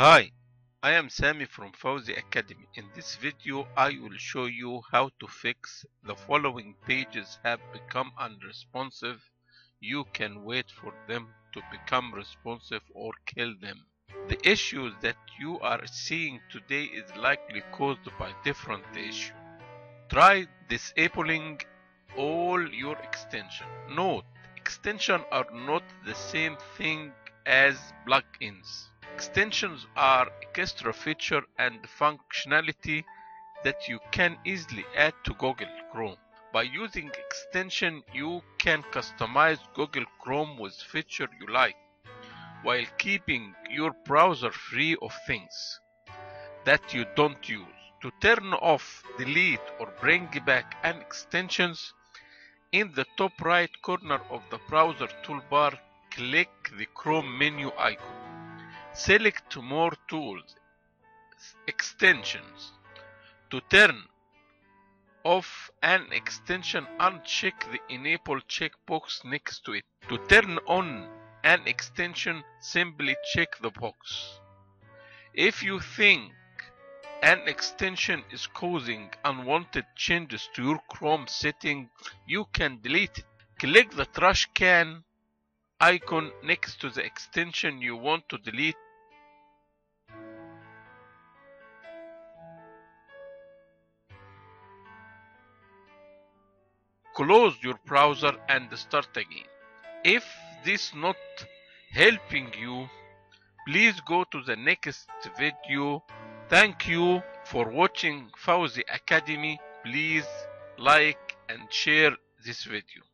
Hi, I am Sami from Fawzi Academy. In this video, I will show you how to fix the following pages have become unresponsive. You can wait for them to become responsive or kill them. The issues that you are seeing today is likely caused by different issues. Try disabling all your extensions. Note, extensions are not the same thing as plugins. Extensions are extra feature and functionality that you can easily add to Google Chrome. By using extension, you can customize Google Chrome with feature you like, while keeping your browser free of things that you don't use. To turn off, delete, or bring back an extensions, in the top right corner of the browser toolbar, click the Chrome menu icon. Select More Tools, Extensions. To turn off an extension, uncheck the Enable checkbox next to it. To turn on an extension, simply check the box. If you think an extension is causing unwanted changes to your Chrome setting, you can delete it. Click the trash can icon next to the extension you want to delete. Close your browser and start again. If this not helping you, please go to the next video. Thank you for watching Fawzi Academy. Please like and share this video.